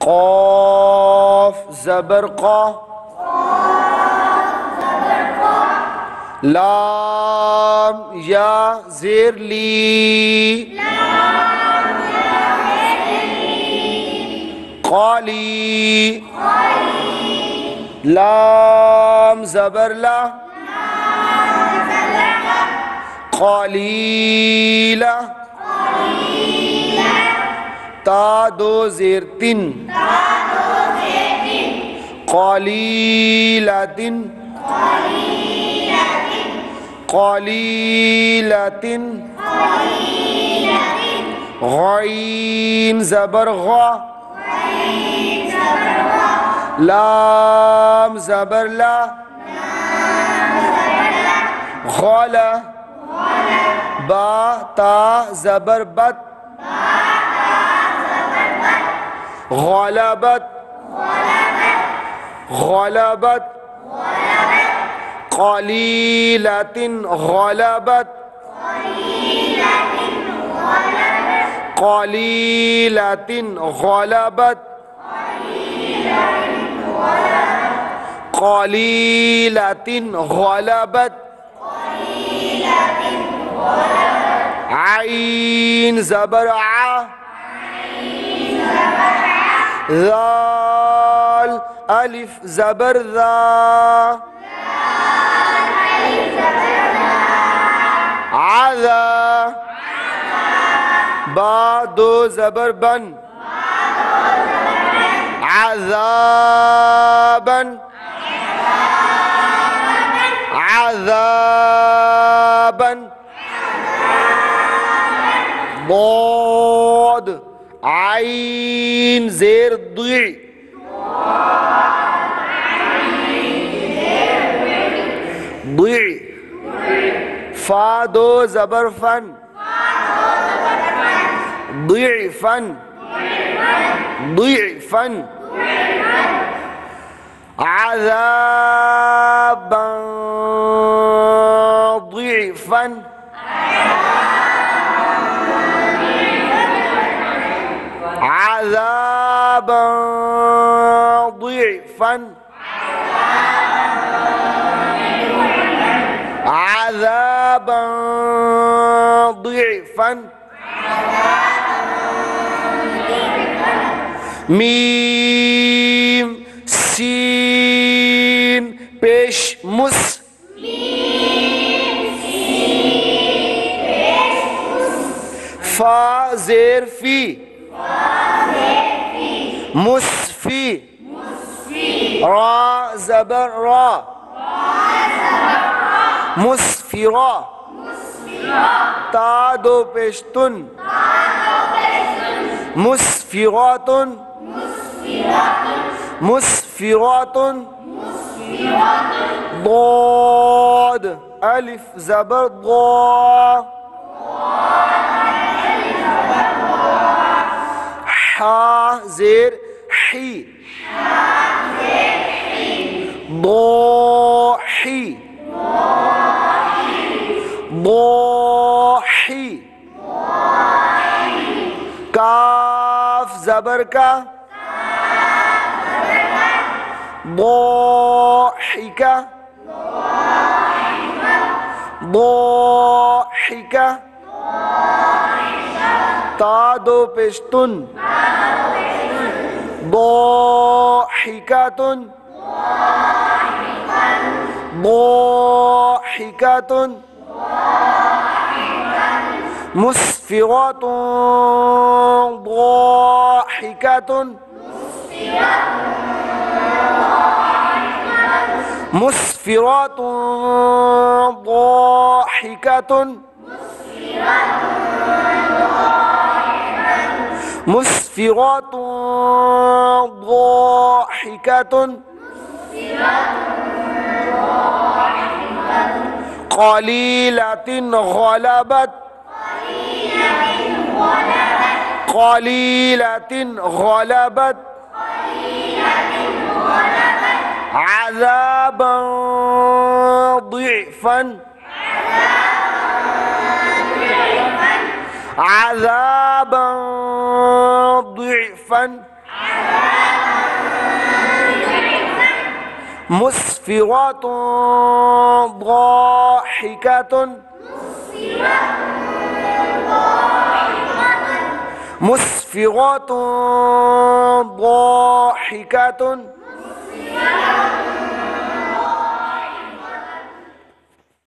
قاف زبر قا لام یا زیر لی قالی لام زبر لا قالیلہ تا دو زیر تن قالیلہ تن قلیلتن غین زبر غا لام زبر لا غالہ با تا زبر بت غلبت غلبت قلیلت غلبت قلیلت غلبت قلیلت غلبت عین زبر ع ذال الف زبر ذا عذا با دو زبر بن عذابن عذابن ضاد عین زیر ضیع ضیع فا دو زبر فن ضعفن ضعفن عذابا ضعفن عذابا ضعفن عذابا ضعفا میم سین پیش مس فا زیر فی مسفی را زبر را مسفرا تا دو پیشتن مسفراتن مسفراتن ضاد الف زبر ضا حا زیر حی ضا حی ضاحی کاف زبر کا ضاحکہ ضاحکہ تا دو پیشتن ضاحکتن ضاحکتن مسفرات ضاحكة مسفرات ضاحكة مسفرات ضاحكة قلیلت غلبت قلیلت غلبت عذابا ضعفا عذابا ضعفا مسفرات ضاحكة مسفرات ضاحكة